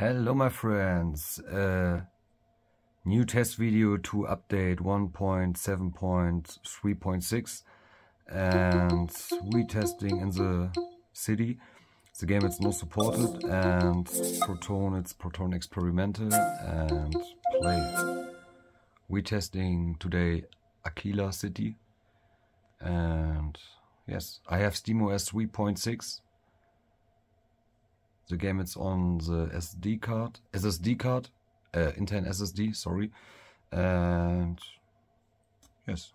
Hello my friends, new test video to update 1.7.3.6 and retesting in the city. The game is not supported and Proton, it's Proton Experimental and play. Retesting today Akila City and yes, I have SteamOS 3.6. The game is on the internal SSD, sorry, and yes,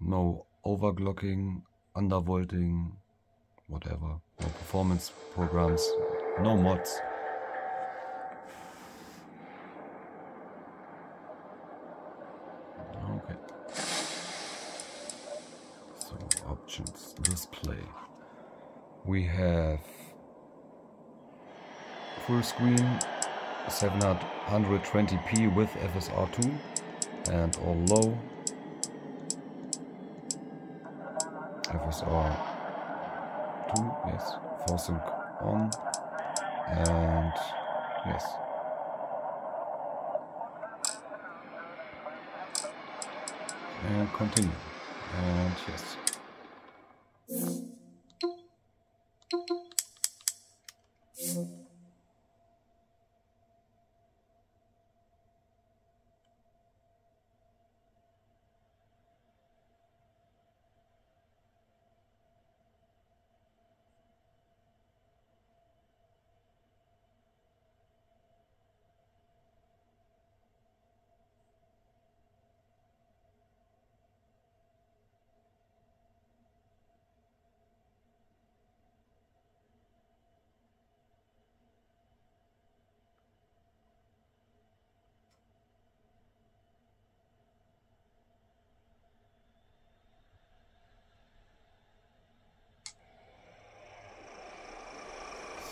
no overclocking, undervolting, whatever, no performance programs, no mods. Okay, so options, display. We have full screen 720p with FSR2 and all low. FSR2, yes, ForSync on, and yes. And continue, and yes.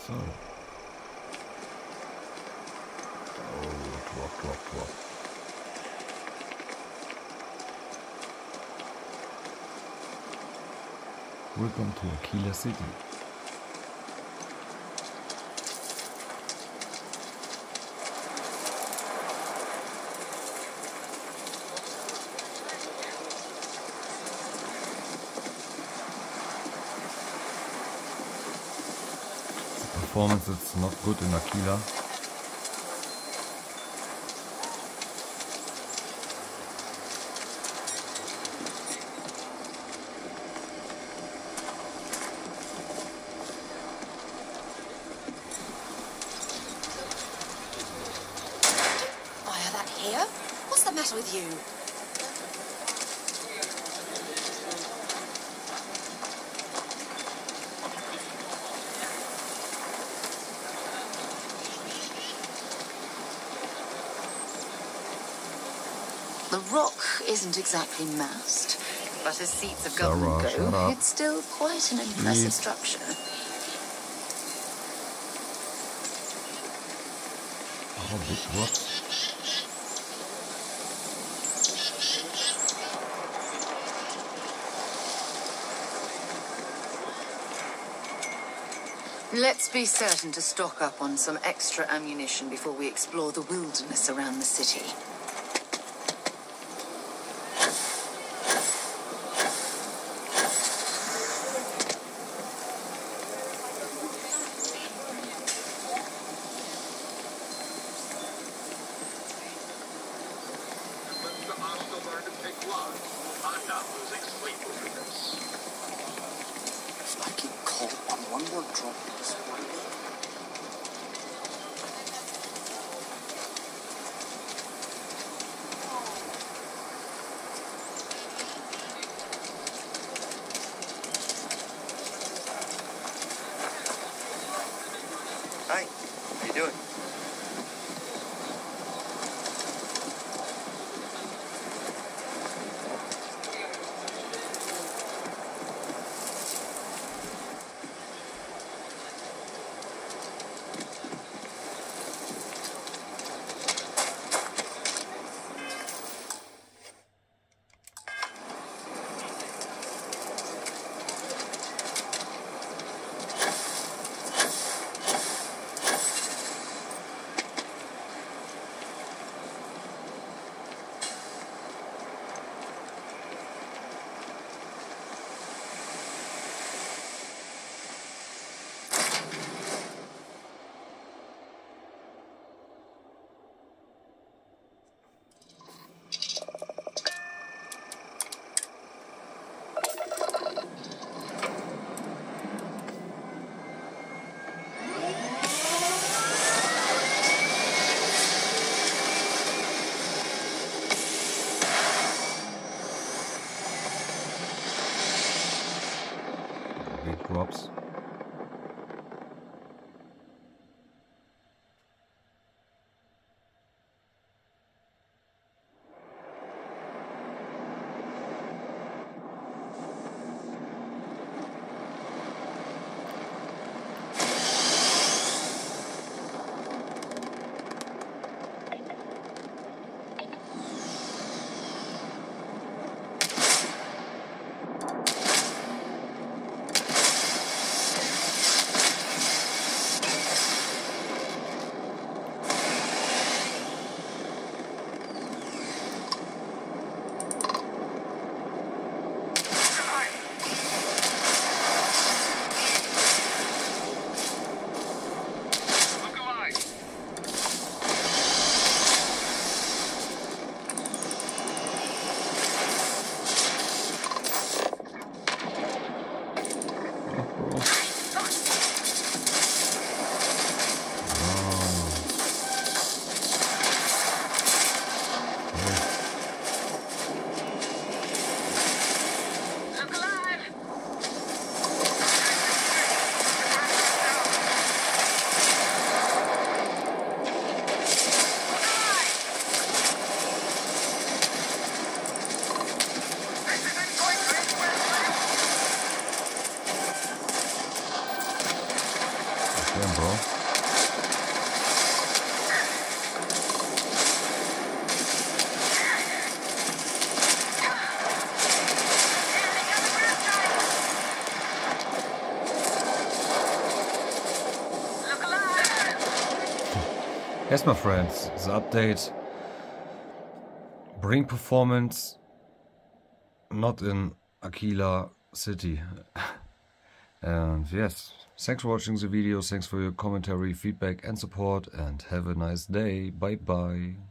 So, drop. Welcome to Akila City. Performance is not good in Akila. Fire that here? What's the matter with you? The rock isn't exactly massed, but as seats of government go, it's still quite an impressive structure. Oh, big rock. Let's be certain to stock up on some extra ammunition before we explore the wilderness around the city. Hi, how you doing? Damn, bro. Yes, my friends, the update bring performance not in Akila City. And yes, thanks for watching the video, thanks for your commentary, feedback and support, and have a nice day. Bye bye.